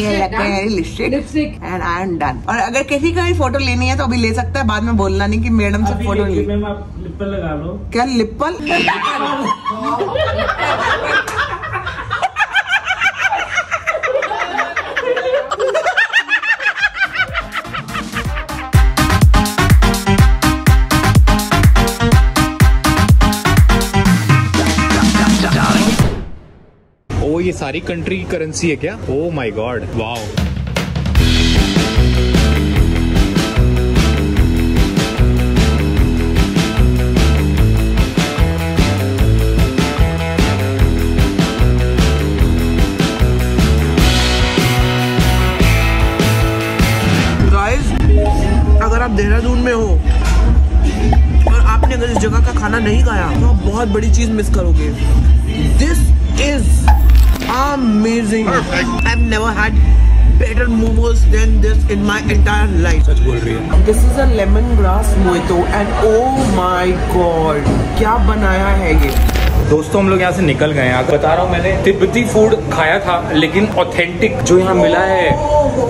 ये लगता है मेरी lipstick and I am done. और अगर किसी का भी फोटो लेनी है तो अभी ले सकता है, बाद में बोलना नहीं कि मैडम से फोटो ली। मैम आप लिप्पल लगा लो। क्या लिप्पल? ओ ये सारी कंट्री की करेंसी है क्या? Oh my God, wow. Guys, अगर आप देहरादून में हो और आपने अगर इस जगह का खाना नहीं खाया तो आप बहुत बड़ी चीज मिस करोगे। This is amazing. Perfect. I've never had better momos than this in my entire life. सच बोल रही है। This is a lemongrass mojito and oh my god, क्या बनाया है ये। दोस्तों हम लोग यहाँ से निकल गए हैं। बता रहा हूँ, मैंने तिब्बती फूड खाया था लेकिन ऑथेंटिक जो यहाँ मिला है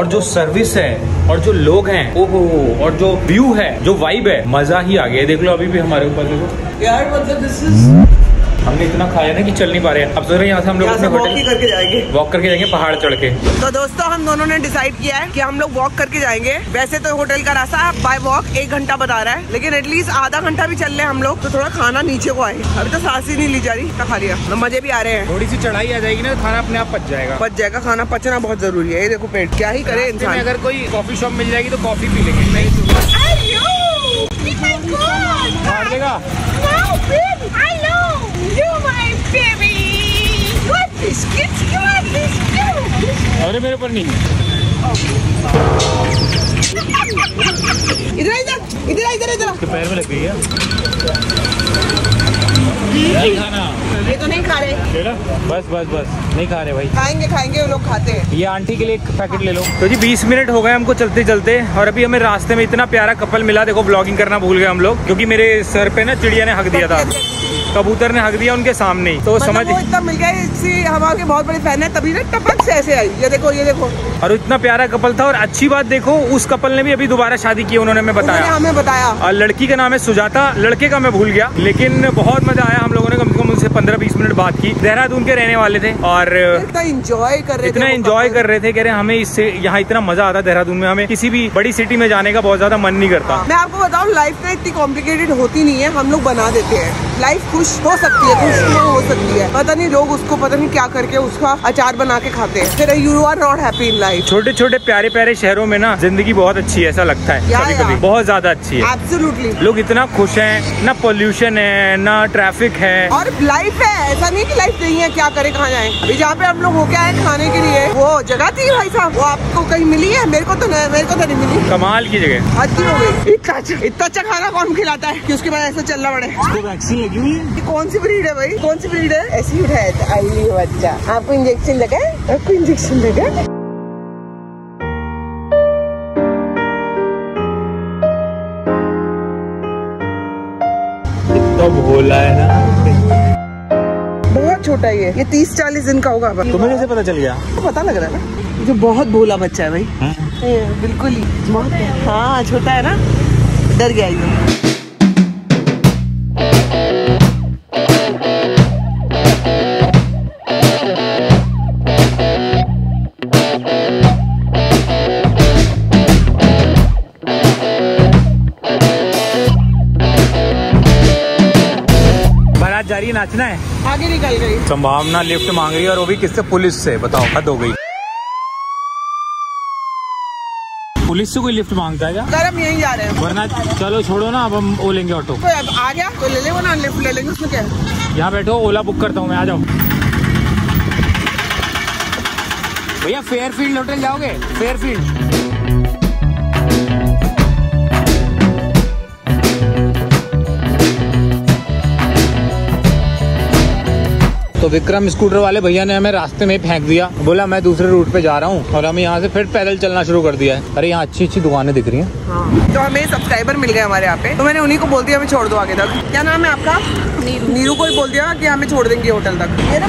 और जो सर्विस है और जो लोग हैं, ओहो, और जो व्यू है, जो वाइब है, मजा ही आ गया। देख लो अभी भी हमारे ऊपर देखो यार, मतलब दिस इज, हमने इतना खाया ना कि चल नहीं पा रहे हैं। अब जरा यहाँ से हम लोग अपने होटल वॉक करके जाएंगे पहाड़ चढ़ के। तो दोस्तों हम दोनों ने डिसाइड किया है कि हम लोग वॉक करके जाएंगे। वैसे तो होटल का रास्ता बाय वॉक 1 घंटा बता रहा है, लेकिन एटलीस्ट आधा घंटा भी चल रहे हम लोग, तो थोड़ा खाना नीचे को आए। अभी तो सांस ही नहीं ली जा रही, इतना खा लिया, मजे भी आ रहे हैं। थोड़ी सी चढ़ाई आ जाएगी ना, खाना अपने आप पच जाएगा। पच जाएगा, खाना पचना बहुत जरूरी है। ये देखो पेट क्या ही करे इंसान। अगर कोई कॉफी शॉप मिल जाएगी तो कॉफी पी लेंगे। You're my baby. What this kids? What this kids? अरे मेरे पर नहीं। इधर इधर इधर इधर इधर। इसके पैर में लग गई है। नहीं खाना। ये तो नहीं खा रहे। बस बस बस नहीं खा रहे भाई। खाएंगे खाएंगे, वो लोग खाते हैं। ये आंटी के लिए एक पैकेट ले लो। तो जी 20 मिनट हो गए हमको चलते चलते, और अभी हमें रास्ते में इतना प्यारा कपल मिला। देखो ब्लॉगिंग करना भूल गए हम लोग, क्योंकि मेरे सर पे ना चिड़िया ने हक दिया था, कबूतर ने हक दिया उनके सामने। तो मतलब समझ वो इतना मिल गया, इससे हमारे बहुत बड़े फैन है, तभी ना टपक से ऐसे आई। ये देखो ये देखो, और इतना प्यारा कपल था। और अच्छी बात देखो, उस कपल ने भी अभी दोबारा शादी की, उन्होंने हमें बताया, हमें बताया। और लड़की का नाम है सुजाता, लड़के का मैं भूल गया, लेकिन बहुत मजा आया। हम लोगों ने कम से कम उनसे 15-20 मिनट बात की। देहरादून के रहने वाले थे और इतना एंजॉय कर रहे थे, इतना एंजॉय कर रहे थे, कह रहे हमें इससे यहाँ इतना मजा आता। देहरादून में हमें किसी भी बड़ी सिटी में जाने का बहुत ज्यादा मन नहीं करता। मैं आपको बताऊँ, लाइफ में इतनी कॉम्प्लिकेटेड होती नहीं है, हम लोग बना देते हैं। लाइफ हो सकती है, खुश ना हो सकती है, पता नहीं लोग उसको पता नहीं क्या करके उसका अचार बना के खाते हैं। फिर you are not happy in life. छोटे छोटे प्यारे प्यारे शहरों में ना जिंदगी बहुत अच्छी है, ऐसा लगता है कभी कभी, बहुत ज्यादा अच्छी है। एब्सोल्युटली, लोग इतना खुश हैं, ना पोल्यूशन है, ना ट्रैफिक है, और लाइफ है। ऐसा नहीं की लाइफ नहीं है, क्या करे, कहाँ जाए। अभी जहाँ पे हम लोग होके आए खाने के लिए, वो जगह थी भाई साहब, वो आपको कहीं मिली है? मेरे को तो नहीं मिली। कमाल की जगह, अच्छी हो गई। इतना अच्छा खाना कौन खिलाता है कि उसके बाद ऐसा चलना पड़े। वैक्सीन लगी हुई है, कौन सी ब्रीड है भाई, कौन सी ब्रीड है? ऐसी है बच्चा। आपको इंजेक्शन लगा है? आपको इंजेक्शन लगा है? कितना भोला है ना, बहुत छोटा है। ये 30-40 दिन का होगा। तुम्हें कैसे पता चल गया? पता लग रहा है ना, जो बहुत भोला बच्चा है भाई। बिल्कुल ही बहुत, हाँ छोटा है ना, डर गया ये। जा रही है नाचना है, आगे निकल गई। संभावना लिफ्ट मांग रही है, और वो भी किससे? पुलिस से। बताओ, हद हो गई। पुलिस से कोई लिफ्ट मांगता है क्या? सर हम यहीं जा रहे हैं, वरना चलो छोड़ो ना, अब हम वो लेंगे ऑटो। तो अब आ गया तो ले लेंगे ना, लिफ्ट ले लेंगे, उसमें क्या है। यहाँ बैठो, ओला बुक करता हूँ मैं, आ जाओ। भैया फेयरफील्ड होटल जाओगे? फेयरफील्ड तो विक्रम स्कूटर वाले भैया ने हमें रास्ते में फेंक दिया, बोला मैं दूसरे रूट पे जा रहा हूँ, और हम यहाँ से फिर पैदल चलना शुरू कर दिया है। अरे यहाँ अच्छी अच्छी दुकानें दिख रही है। हाँ। तो हमें सब्सक्राइबर मिल गए हमारे यहाँ पे, तो मैंने उन्हीं को बोल दिया हमें छोड़ दो आगे तक। क्या नाम है आपका? नीरू। नीरू को बोल दिया कि हमें छोड़ देंगे होटल तक। ये ना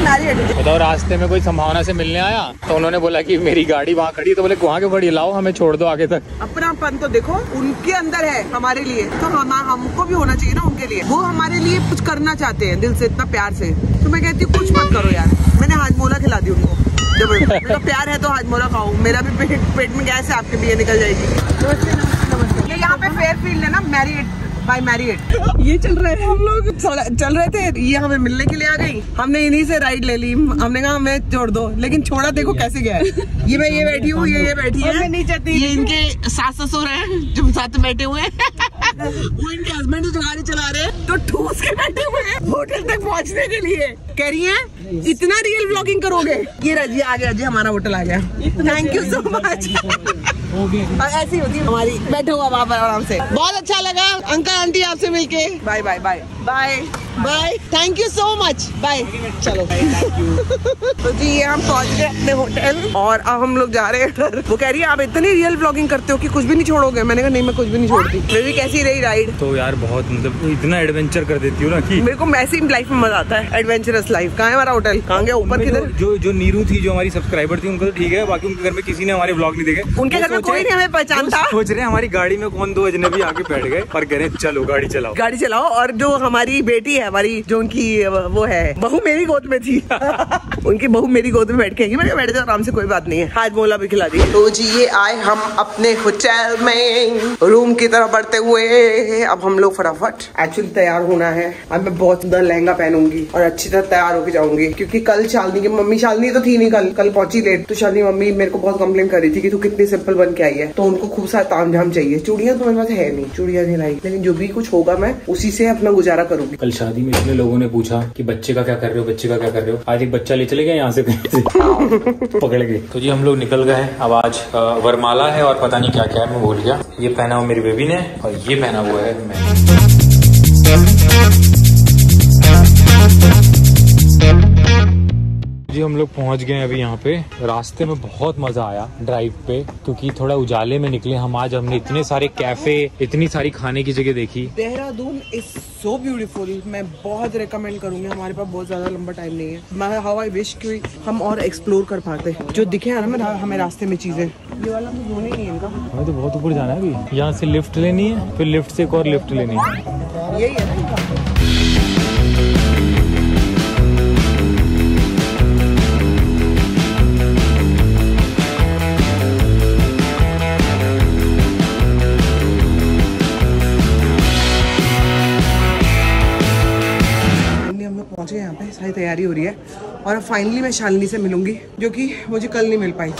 बताओ, रास्ते में कोई संभावना से मिलने आया तो उन्होंने बोला कि मेरी गाड़ी वहाँ खड़ी है, तो बोले वहाँ क्यों खड़ी, लाओ हमें छोड़ दो आगे तक। अपनापन तो देखो उनके अंदर है हमारे लिए, तो हमको भी होना चाहिए ना उनके लिए। वो हमारे लिए कुछ करना चाहते हैं दिल से, इतना प्यार से। तो मैं कहती हूँ कुछ मत करो यार, मैंने हाजमोला खिला दी उनको। जब प्यार है तो हाजमोला खाओ, मेरा भी पेट में गैस है, आपके भी ये निकल जाएगी। यहाँ पे फेयरफील्ड है ना, मैरियट बाय मैरियट ये चल रहे हैं। हम लोग चल रहे थे, ये हमें मिलने के लिए आ गई, हमने इन्हीं से राइड ले ली। हमने कहा हमें छोड़ दो, लेकिन छोड़ा देखो कैसे गया। ये मैं ये बैठी हूँ, ये बैठी है, मैं नहीं चाहती। ये इनके सास ससुर हैं जो साथ बैठे हुए हैं, वो इनके हस्बैंड जो गाड़ी चला रहे हैं, तो ठूस के बैठे हुए हैं होटल तक पहुँचने के लिए। कह रही है इतना रियल ब्लॉगिंग करोगे। ये राजी आ गया जी, हमारा होटल आ गया, थैंक यू सो मच। और ऐसी होती है हमारी, बैठो आप आराम से। बहुत अच्छा लगा अंकल आंटी आपसे मिलके। Bye bye bye bye bye, thank you so much, bye. चलो तो जी ये हम पहुंच गए अपने होटल, और अब हम लोग जा रहे हैं। वो कह रही है आप इतनी रियल व्लॉगिंग करते हो कि कुछ भी नहीं छोड़ोगे। मैंने कहा नहीं मैं कुछ भी नहीं छोड़ती। मेरी कैसी रही राइड? तो यार बहुत, मतलब इतना एडवेंचर कर देती हूँ ना कि मेरे को वैसे ही लाइफ में मजा आता है। Adventurous life. कहाँ है हमारा होटल? कहाँ गया ऊपर किधर? जो नीरू थी जो हमारी सब्सक्राइबर थी, उनको तो ठीक है, बाकी उनके घर में किसी ने हमारे व्लॉग नहीं देखे। उनके घर में कोई नहीं हमें पहचानता। सोच रहे हमारी गाड़ी में कौन दो अजनबी आके बैठ गए, पर कह चलो गाड़ी चलाओ गाड़ी चलाओ। और जो हमारी बेटी है, हमारी जो उनकी वो है बहू, मेरी गोद में थी उनकी बहू मेरी गोद में बैठ के आएंगी। बैठ जाओ आराम से, कोई बात नहीं है। हाजमोला भी खिला दी। तो जी ये आए हम अपने होटल में, रूम की तरफ बढ़ते हुए। अब हम लोग फटाफट एक्चुअली तैयार होना है। अब मैं बहुत सुंदर लहंगा पहनूंगी और अच्छी तरह तैयार होकर जाऊंगी, क्योंकि कल शालिनी की मम्मी, शालिनी तो थी नहीं कल पहुंची लेट, तो शालिनी मम्मी मेरे को बहुत कंप्लेन कर रही थी कि तू कितनी सिंपल बन के आई है, तो उनको खूब सारा ताम झाम चाहिए। चूड़ियां तो मेरे पास है नहीं, चूड़ियां नहीं लाई, लेकिन जो भी कुछ होगा मैं उसी से अपना गुजारा करूंगी। कल शादी में इतने लोगों ने पूछा कि बच्चे का क्या कर रहे हो, बच्चे का क्या कर रहे हो। आज एक बच्चा ले चले गए यहाँ से पकड़ गए। तो जी हम लोग निकल गए। अब आज वरमाला है और पता नहीं क्या क्या है, मैं भूल गया। ये पहना हुआ मेरी बेबी ने और ये पहना हुआ है जी। हम लोग पहुंच गए अभी यहाँ पे। रास्ते में बहुत मजा आया ड्राइव पे, क्योंकि थोड़ा उजाले में निकले हम आज। हमने इतने सारे कैफे, इतनी सारी खाने की जगह देखी। देहरादून इज सो ब्यूटीफुल, मैं बहुत रिकमेंड करूंगी। हमारे पास बहुत ज्यादा लंबा टाइम नहीं है। मैं हाउ आई विश कि हम और एक्सप्लोर कर पाते, जो दिखे ना हमें रास्ते में चीजें। ये वाला तो रोने नहीं है इनका। हमें तो बहुत ऊपर जाना है अभी। यहाँ से लिफ्ट लेनी है, फिर लिफ्ट से एक और लिफ्ट लेनी है, यही है ना। सारी तैयारी हो रही है और अब फाइनली मैं शालिनी से मिलूंगी, जो कि मुझे कल नहीं मिल पाई,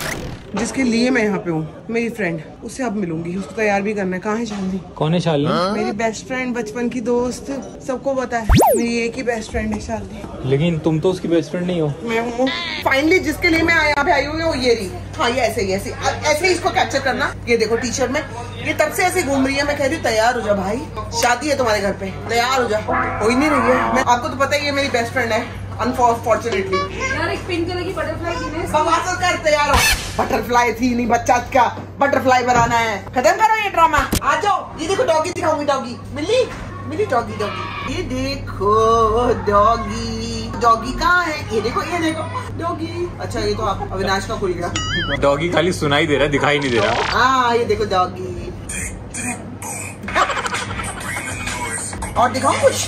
जिसके लिए मैं यहाँ पे हूँ। मेरी फ्रेंड, उससे अब मिलूंगी, उसको तैयार भी करना है। कहाँ है शालिनी? कौन है शालिनी? मेरी बेस्ट फ्रेंड, बचपन की दोस्त, सबको पता है मेरी एक ही बेस्ट फ्रेंड है शालिनी। लेकिन तुम तो उसकी बेस्ट फ्रेंड नहीं हो। मैं हूँ। फाइनली जिसके लिए मैं यहाँ पे आई हुई हूँ, ये रही। हाँ ये ऐसे ही इसको कैप्चर करना। ये देखो टी शर्ट में ये तब से ऐसे घूम रही है। मैं कह रही हूँ तैयार हो जा भाई, शादी है तुम्हारे घर पे, तैयार हो जा। हो ही नहीं रही है। आपको तो पता ही है मेरी बेस्ट फ्रेंड है अनफॉर्चुनेटली। यार एक पिंक कलर की बटरफ्लाई कर, तैयार हो। बटरफ्लाई थी नहीं, बच्चा का बटरफ्लाई बनाना है। खत्म करो ये ड्रामा, आ जाओ। ये देखो डॉगी दिखाऊंगी, डॉगी मिली मिली, डॉगी डॉगी, ये देखो डॉगी। डॉगी कहाँ है? ये देखो, ये देखो डॉगी। अच्छा ये तो आप अविनाश का खुल गया। डॉगी खाली सुनाई दे रहा, दिखाई नहीं दे रहा। हाँ ये देखो डॉगी। और दिखाओ कुछ।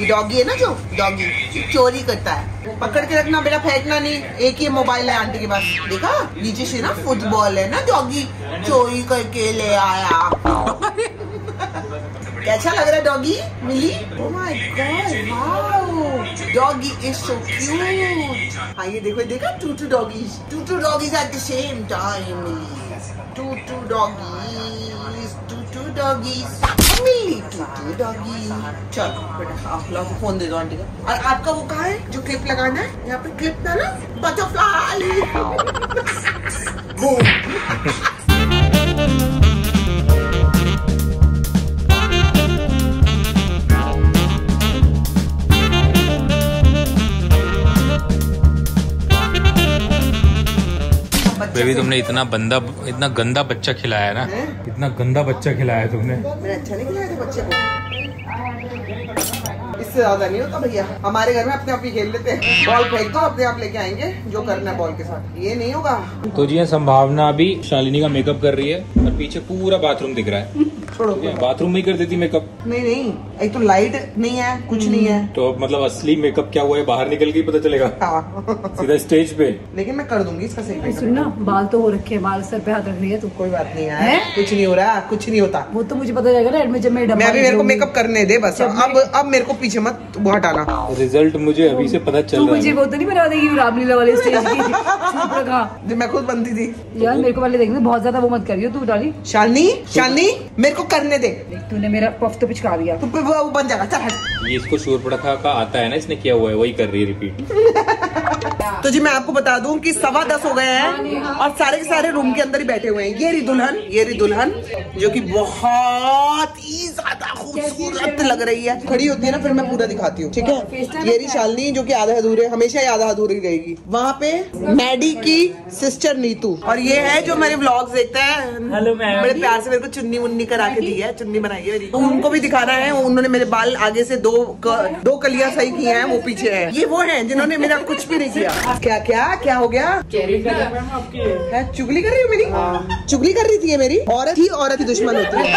ये डॉगी है ना, जो डॉगी चोरी करता है। पकड़ के रखना बेटा, फेंकना नहीं। एक ही मोबाइल है आंटी के पास, देखा नीचे से ना फुटबॉल है ना, डॉगी चोरी करके ले आया। कैसा लग रहा है डॉगी? मिली, oh my God, wow doggy is so cute. हाँ ये देखो, देखा two doggies at the same time, two doggies मिली, टू डॉगी। चलो बेटा आप लोग फोन दे दो आंटी का। और आपका वो कहाँ है जो क्लिप लगाना है? यहाँ पे क्लिप था ना, बटरफ्लाई। फिर भी तुमने इतना गंदा बच्चा खिलाया ना है? इतना गंदा बच्चा खिलाया तुमने। मैंने अच्छा नहीं खिलाया था बच्चे को। इससे ज्यादा नहीं होता भैया, हमारे घर में अपने आप ही खेल लेते हैं। बॉल फेंक दो, अपने आप लेके आएंगे, जो करना है बॉल के साथ। ये नहीं होगा। तो जी संभावना अभी शालिनी का मेकअप कर रही है और पीछे पूरा बाथरूम दिख रहा है। बाथरूम में कर देती मेकअप। नहीं, एक तो लाइट नहीं है, कुछ नहीं है, तो मतलब असली मेकअप क्या हुआ है बाहर निकल के पता चलेगा। सीधा स्टेज पे। लेकिन मैं कर दूंगी इसका सही। सुनना, बाल तो हो रखे हैं, बाल सर पे हाथ रख रही है तो कोई बात नहीं है, कुछ नहीं हो रहा, कुछ नहीं होता। वो तो मुझे पता चलेगा ना। मेरे को मेकअप करने दे बस। अब मेरे को पीछे मत हटाना। रिजल्ट मुझे अभी से पता चल रहा है। मुझे वो तो नहीं बना देगी रामलीला वाले स्टेज की। मैं खुद बनती थी यार। मेरे को वाले देखने बहुत ज्यादा वो मत करियो तू डाली। शालिनी मेरे को करने दे। तूने मेरा पफ तो पिचका दिया। तू पे वो बन जाएगा। चल, ये इसको शोरपड़खा का आता है ना, इसने किया हुआ है, वही कर रही है रिपीट। तो जी मैं आपको बता दूं कि 10:15 हो गए हैं और सारे के सारे रूम के अंदर ही बैठे हुए हैं। ये रही दुल्हन जो कि बहुत ही ज्यादा खूबसूरत लग रही है। खड़ी होती है ना, फिर मैं पूरा दिखाती हूँ, ठीक है। ये रही शालिनी जो कि आधा अधूरे, हमेशा ही आधा अधूरी रहेगी। वहाँ पे मैडी की सिस्टर नीतू, और ये है जो मेरे व्लॉग्स देखता है, बड़े प्यार से मेरे को चुन्नी मुन्नी करा के दी है, चुन्नी बनाई है। उनको भी दिखाना है। उन्होंने मेरे बाल आगे से दो कलियां सही की है, वो पीछे है। ये वो है जिन्होंने मेरा कुछ भी नहीं किया। क्या क्या क्या हो गया? चुगली कर रही हो मेरी? चुगली कर रही थी ये मेरी। औरत ही दुश्मन होती है।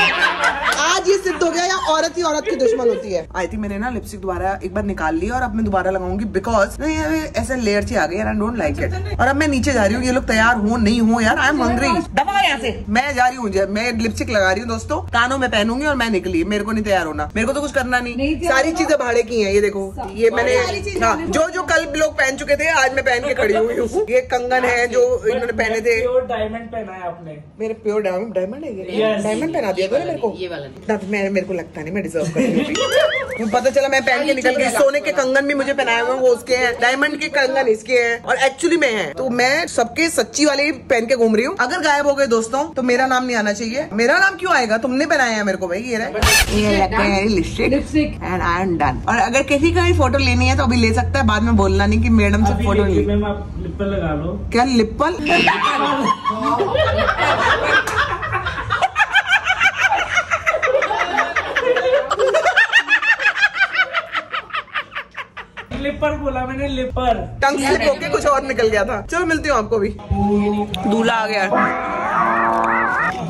आज ये सिद्ध हो गया, या औरत की दुश्मन होती है। आई थिंक मैंने ना लिपस्टिक दोबारा एक बार निकाल ली और अब मैं दोबारा लगाऊंगी, बिकॉज ना ये ऐसे लेयर सी आ गई यार। I don't like it. और अब मैं नीचे जा रही हूँ। ये लोग तैयार हो नहीं हो यार। I am hungry. दबाओ यहाँ से। मैं जा रही हूँ, मैं लिपस्टिक लगा रही हूँ दोस्तों, कानों में पहनूंगी और मैं निकली। मेरे को नहीं तैयार होना, मेरे को तो कुछ करना नहीं। सारी चीजें भाड़े की है। ये देखो, ये मैंने जो कल लोग पहन चुके थे, आज पहन के खड़ी हुई हूँ। ये कंगन है जो इन्होंने पहने थे। प्योर डायमंड पहना है आपने। मेरे प्योर डायमंड है। डायमंड पहना दिया था मेरे को। ये वाला मेरे को लगता नहीं मैं डिजर्व करूंगी। पता चला मैं पहन के निकल गई। सोने के कंगन भी मुझे पहनाए हुए, वो उसके हैं। डायमंड के कंगन इसके हैं, और एक्चुअली मैं है तो मैं सबके सच्ची वाले पहन के घूम रही हूँ। अगर गायब हो गए दोस्तों तो मेरा नाम नहीं आना चाहिए। मेरा नाम क्यों आएगा? तुमने पहनाया है मेरे को भाई। ये lipstick and I am done. और अगर किसी का भी फोटो लेनी है तो अभी ले सकता है, बाद में बोलना नहीं की मैडम से फोटो। मैम आप लिप्पल लगा लो। क्या लिप्पल? लिपर बोला मैंने, लिपर। टंग स्लिप होके कुछ और निकल गया था। चलो मिलती हूँ आपको भी। दूल्हा आ गया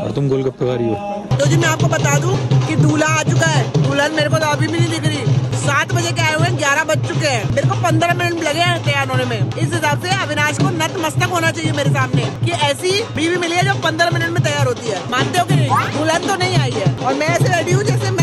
और तुम गोलगप्पे खा रही हो। तो जी मैं आपको बता दूँ कि दूल्हा आ चुका है। दुल्हन मेरे को तो अभी भी नहीं दिख रही। 7 बजे के आए हुए हैं, 11 बज चुके हैं। मेरे को 15 मिनट लगे हैं तैयार होने में। इस हिसाब से अविनाश को नतमस्तक होना चाहिए मेरे सामने कि ऐसी बीवी मिली है जो 15 मिनट में तैयार होती है। मानते हो कि नहीं? दुल्हन तो नहीं आई है और मैं ऐसे रेडी हूँ जैसे